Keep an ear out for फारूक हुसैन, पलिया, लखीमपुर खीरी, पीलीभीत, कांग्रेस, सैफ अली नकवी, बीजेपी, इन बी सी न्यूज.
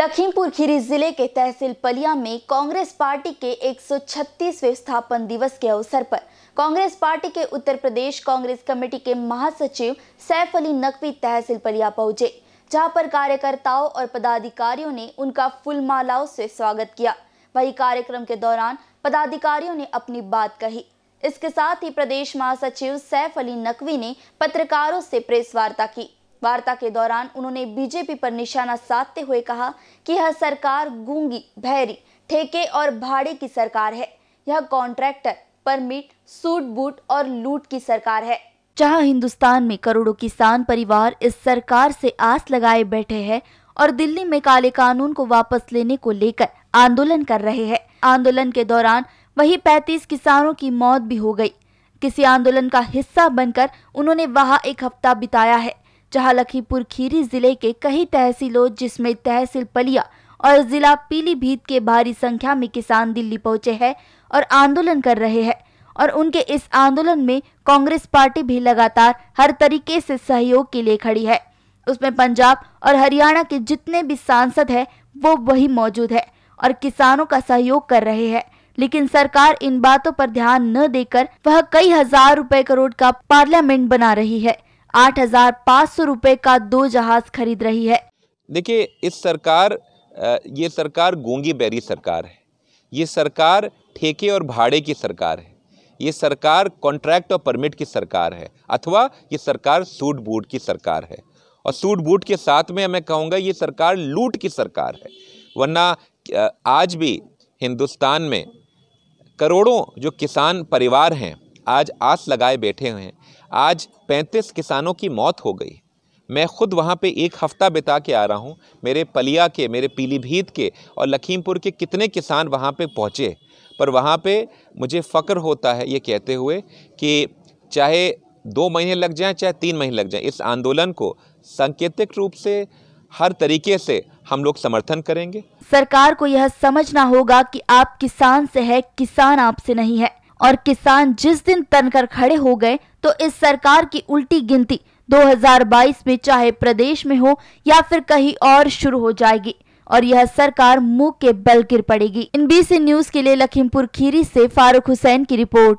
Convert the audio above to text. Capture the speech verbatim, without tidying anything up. लखीमपुर खीरी जिले के तहसील पलिया में कांग्रेस पार्टी के एक सौ छत्तीसवें स्थापन दिवस के अवसर पर कांग्रेस पार्टी के उत्तर प्रदेश कांग्रेस कमेटी के महासचिव सैफ अली नकवी तहसील पलिया पहुंचे, जहां पर कार्यकर्ताओं और पदाधिकारियों ने उनका फूलमालाओं से स्वागत किया। वहीं कार्यक्रम के दौरान पदाधिकारियों ने अपनी बात कही। इसके साथ ही प्रदेश महासचिव सैफ अली नकवी ने पत्रकारों से प्रेस वार्ता की। वार्ता के दौरान उन्होंने बीजेपी पर निशाना साधते हुए कहा कि यह सरकार गूंगी, भैरी, ठेके और भाड़े की सरकार है। यह कॉन्ट्रैक्टर, परमिट, सूट बूट और लूट की सरकार है। जहां हिंदुस्तान में करोड़ों किसान परिवार इस सरकार से आस लगाए बैठे हैं और दिल्ली में काले कानून को वापस लेने को लेकर आंदोलन कर रहे हैं। आंदोलन के दौरान वही पैंतीस किसानों की मौत भी हो गई। किसी आंदोलन का हिस्सा बनकर उन्होंने वहां एक हफ्ता बिताया है, जहां लखीमपुर खीरी जिले के कई तहसीलों जिसमें तहसील पलिया और जिला पीलीभीत के भारी संख्या में किसान दिल्ली पहुंचे हैं और आंदोलन कर रहे हैं और उनके इस आंदोलन में कांग्रेस पार्टी भी लगातार हर तरीके से सहयोग के लिए खड़ी है। उसमें पंजाब और हरियाणा के जितने भी सांसद हैं वो वही मौजूद है और किसानों का सहयोग कर रहे हैं, लेकिन सरकार इन बातों पर ध्यान न देकर वह कई हजार रुपए करोड़ का पार्लियामेंट बना रही है, आठ हजार पाँच सौ रुपए का दो जहाज खरीद रही है। देखिए, इस सरकार ये सरकार गूंगी बैरी सरकार है। ये सरकार ठेके और भाड़े की सरकार है। ये सरकार कॉन्ट्रैक्ट और परमिट की सरकार है, अथवा ये सरकार सूट बूट की सरकार है। और सूट बूट के साथ में मैं कहूँगा ये सरकार लूट की सरकार है। वरना आज भी हिंदुस्तान में करोड़ों जो किसान परिवार हैं आज आस लगाए बैठे हुए हैं। आज पैंतीस किसानों की मौत हो गई। मैं खुद वहाँ पे एक हफ़्ता बिता के आ रहा हूँ। मेरे पलिया के, मेरे पीलीभीत के और लखीमपुर के कितने किसान वहाँ पे पहुँचे, पर वहाँ पे मुझे फ़क्र होता है ये कहते हुए कि चाहे दो महीने लग जाएं, चाहे तीन महीने लग जाएं, इस आंदोलन को सांकेतिक रूप से हर तरीके से हम लोग समर्थन करेंगे। सरकार को यह समझना होगा कि आप किसान से है, किसान आपसे नहीं है। और किसान जिस दिन तनकर खड़े हो गए तो इस सरकार की उल्टी गिनती दो हज़ार बाईस में चाहे प्रदेश में हो या फिर कहीं और शुरू हो जाएगी और यह सरकार मुंह के बल गिर पड़ेगी। इन बी सी न्यूज के लिए लखीमपुर खीरी से फारूक हुसैन की रिपोर्ट।